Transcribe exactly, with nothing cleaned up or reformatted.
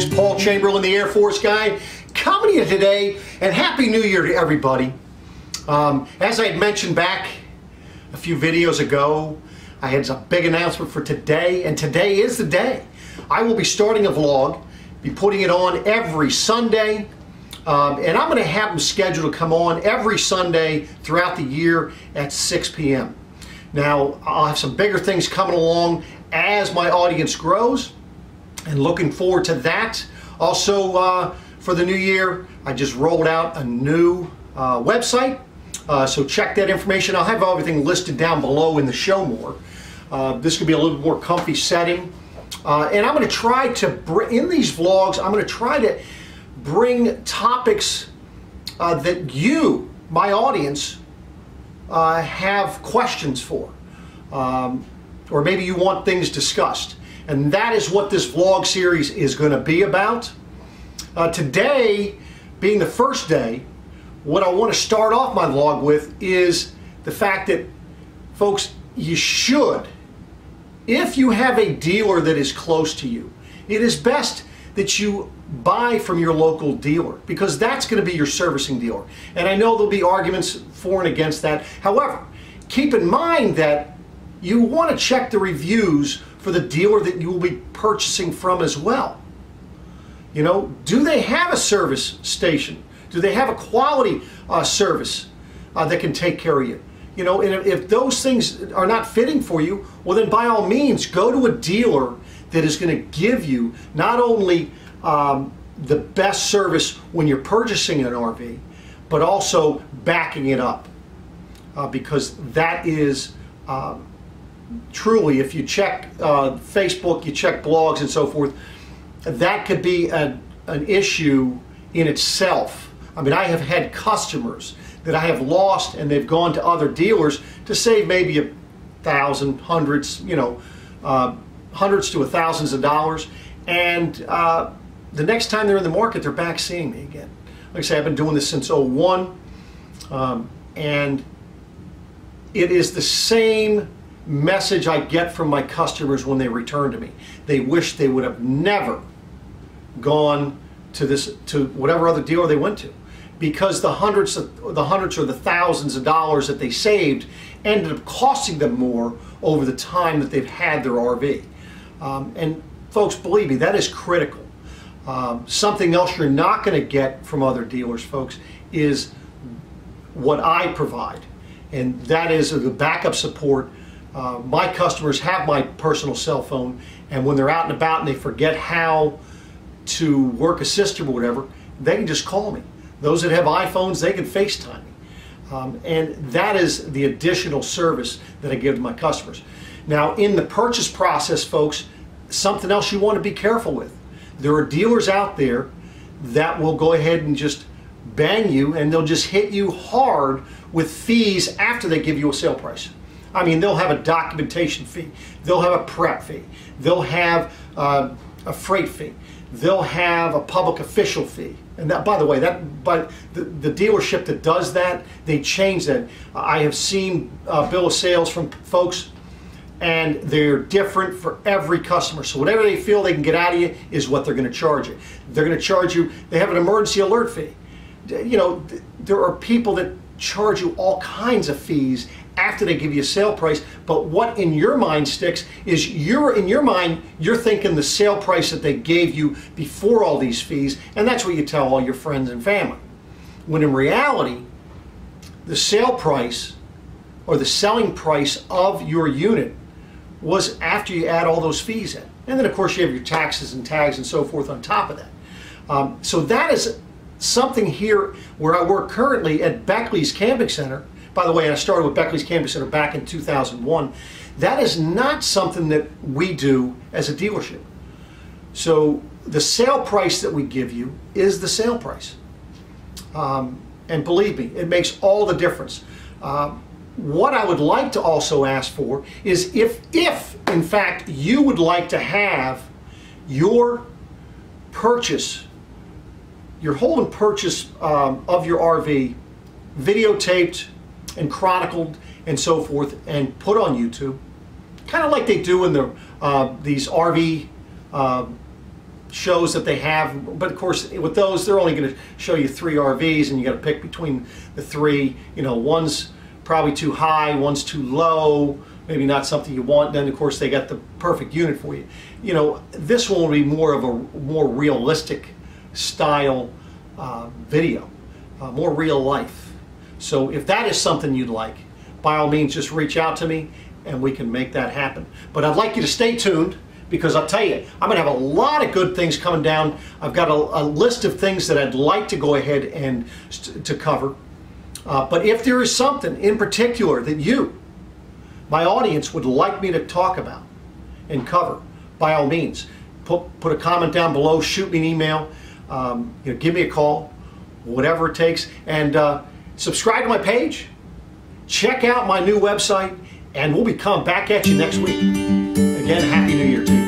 folks. Paul Chamberlain, the Air Force Guy, coming to you today, and Happy New Year to everybody. Um, as I had mentioned back a few videos ago, I had a big announcement for today, and today is the day. I will be starting a vlog, be putting it on every Sunday, um, and I'm going to have them scheduled to come on every Sunday throughout the year at six P M Now, I'll have some bigger things coming along as my audience grows, and looking forward to that. Also, uh, for the new year, I just rolled out a new uh, website, uh, so check that information. I'll have everything listed down below in the show more. Uh, this could be a little more comfy setting. Uh, and I'm going to try to, br in these vlogs, I'm going to try to bring topics uh, that you, my audience, uh, have questions for. Um, or maybe you want things discussed. And that is what this vlog series is going to be about. Uh, today, being the first day, what I want to start off my vlog with is the fact that, folks, you should, if you have a dealer that is close to you, it is best that you buy from your local dealer, because that's going to be your servicing dealer. And I know there'll be arguments for and against that. However, keep in mind that you want to check the reviews for the dealer that you will be purchasing from as well. You know, do they have a service station? Do they have a quality uh, service uh, that can take care of you? You know, and if those things are not fitting for you, well then by all means, go to a dealer that is going to give you not only um, the best service when you're purchasing an R V, but also backing it up. Uh, because that is, uh, truly, if you check uh, Facebook, you check blogs and so forth, that could be a, an issue in itself. I mean, I have had customers that I have lost, and they've gone to other dealers to save maybe a thousand, hundreds, you know, uh, hundreds to a thousands of dollars. And uh, the next time they're in the market, they're back seeing me again. Like I say, I've been doing this since oh one, um, and it is the same message I get from my customers when they return to me. They wish they would have never gone to this, to whatever other dealer they went to, because the hundreds of, the hundreds or the thousands of dollars that they saved ended up costing them more over the time that they've had their R V. Um, and folks, believe me, that is critical. Um, something else you're not going to get from other dealers, folks, is what I provide, and that is the backup support. Uh, my customers have my personal cell phone, and when they're out and about and they forget how to work a system or whatever, they can just call me. Those that have iPhones, they can FaceTime me. Um, and that is the additional service that I give to my customers. Now, in the purchase process, folks, something else you want to be careful with. There are dealers out there that will go ahead and just bang you, and they'll just hit you hard with fees after they give you a sale price. I mean, they'll have a documentation fee, they'll have a prep fee, they'll have uh, a freight fee, they'll have a public official fee. And that, by the way, that but the, the dealership that does that, they change that. I have seen uh, bill of sales from folks, and they're different for every customer. So whatever they feel they can get out of you is what they're going to charge you. They're going to charge you. They have an emergency alert fee. You know, th there are people that charge you all kinds of fees after they give you a sale price, but what in your mind sticks is you're in your mind you're thinking the sale price that they gave you before all these fees, and that's what you tell all your friends and family, when in reality the sale price or the selling price of your unit was after you add all those fees in, and then of course you have your taxes and tags and so forth on top of that. Um, so that is something here where I work currently at Beckley's Camping Center. By the way, I started with Beckley's Camping Center back in two thousand one. That is not something that we do as a dealership. So the sale price that we give you is the sale price. Um, and believe me, it makes all the difference. Uh, what I would like to also ask for is if, if in fact you would like to have your purchase, your whole and purchase um, of your R V videotaped and chronicled and so forth and put on YouTube, kind of like they do in the uh, these R V uh, shows that they have, but of course with those they're only going to show you three R Vs, and you got to pick between the three. You know, one's probably too high, one's too low, maybe not something you want. Then of course they got the perfect unit for you. You know, this one will be more of a more realistic style uh, video, uh, more real life. So if that is something you'd like, by all means just reach out to me and we can make that happen. But I'd like you to stay tuned, because I'll tell you, I'm going to have a lot of good things coming down. I've got a, a list of things that I'd like to go ahead and to cover. Uh, but if there is something in particular that you, my audience, would like me to talk about and cover, by all means, put, put a comment down below, shoot me an email, um, you know, give me a call, whatever it takes. And uh, subscribe to my page, check out my new website, and we'll be coming back at you next week. Again, Happy New Year to you.